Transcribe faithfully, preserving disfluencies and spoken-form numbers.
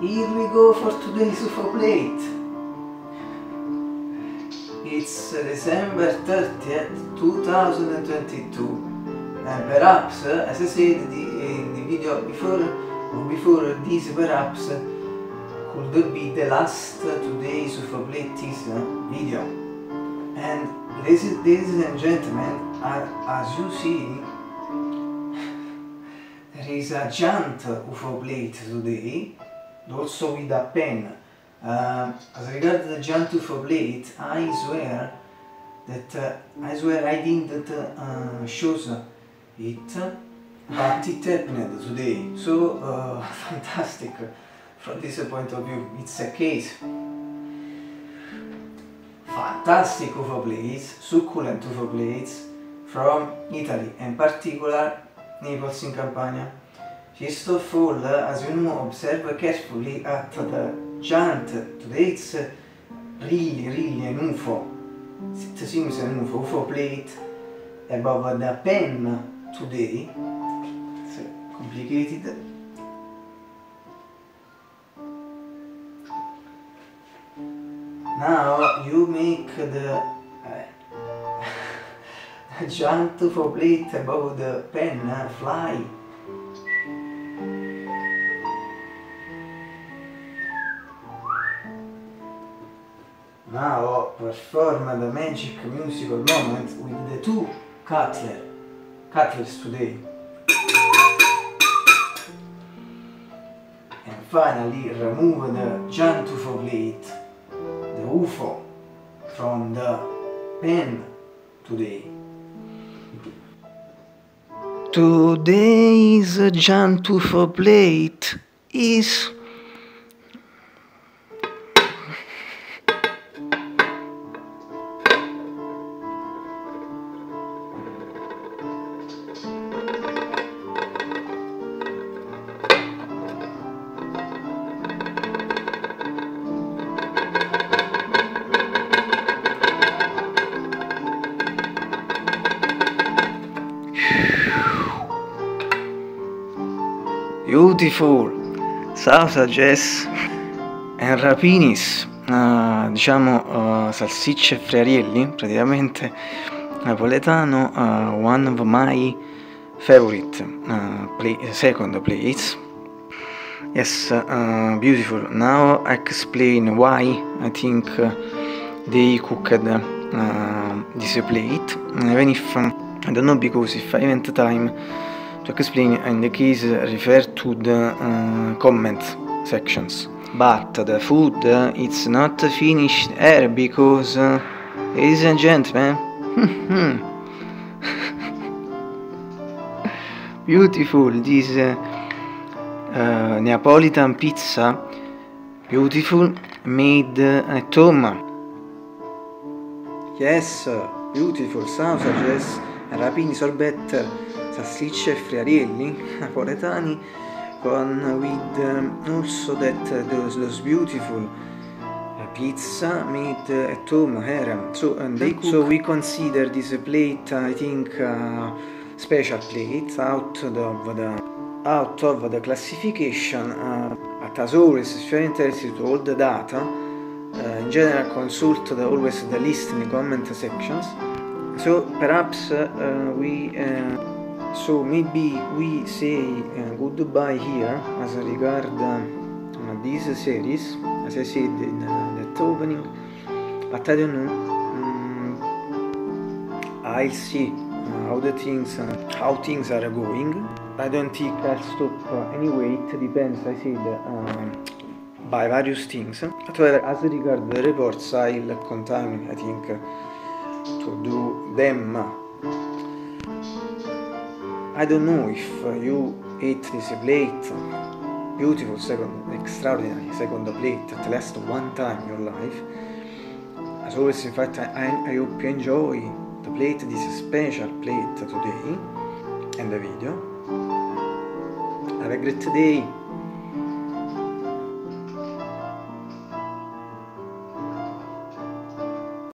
Here we go for today's U F O plate. It's December thirtieth two thousand twenty-two, and perhaps, as I said in the video before, or before this perhaps, could be the last today's U F O plate video. And ladies, ladies and gentlemen, as you see, there is a giant U F O plate today, also with a pen. Uh, as regards the giant U F O plate, I swear that uh, I swear I didn't uh, choose it, but it happened today. So uh, fantastic from this point of view. It's a case. Fantastic U F O plates, succulent U F O plates from Italy, in particular Naples in Campania. First of all, as you know, observe carefully at the giant. Today it's really, really an U F O. It seems an U F O, U F O plate above the pen today. It's complicated. Now you make the a giant U F O plate above the pen fly. Now perform the magic musical moment with the two cutler, cutlers today. And finally remove the giant U F O plate, the U F O, from the pen today. Today's giant U F O plate is beautiful sausages and rapinis, uh, diciamo uh, salsicce friarielli, praticamente napoletano. Uh, one of my favorite uh, play, second plates. Yes, uh, beautiful. Now I explain why I think uh, they cooked uh, this plate, even if um, I don't know, because if I went time to explain in the case refer to the uh, comment sections, but the food uh, it's not finished here because, uh, ladies and gentlemen, beautiful this uh, uh, Neapolitan pizza, beautiful, made uh, at home. Yes, beautiful sausages, rapini, sorbet, salsicce e friarielli napoletani, con with um, also that uh, those, those beautiful uh, pizza made uh, at home here. So and they so we consider this plate, I think, uh, special plate out of the out of the classification. Uh, but as always, if you're interested to all the data, uh, in general consult the, always the list in the comment sections. So perhaps uh, we. Uh, So maybe we say uh, goodbye here as regards uh, this series, as I said in uh, that opening, but I don't know, um, I'll see uh, how the things, uh, how things are going. I don't think I'll stop uh, anyway, it depends, I said, uh, by various things. However, as regards the reports, I'll continue, I think, uh, to do them. I don't know if you ate this plate, beautiful second, extraordinary second plate, at least one time in your life. As always, in fact, I, I hope you enjoy the plate, this special plate today, and the video. Have a great day!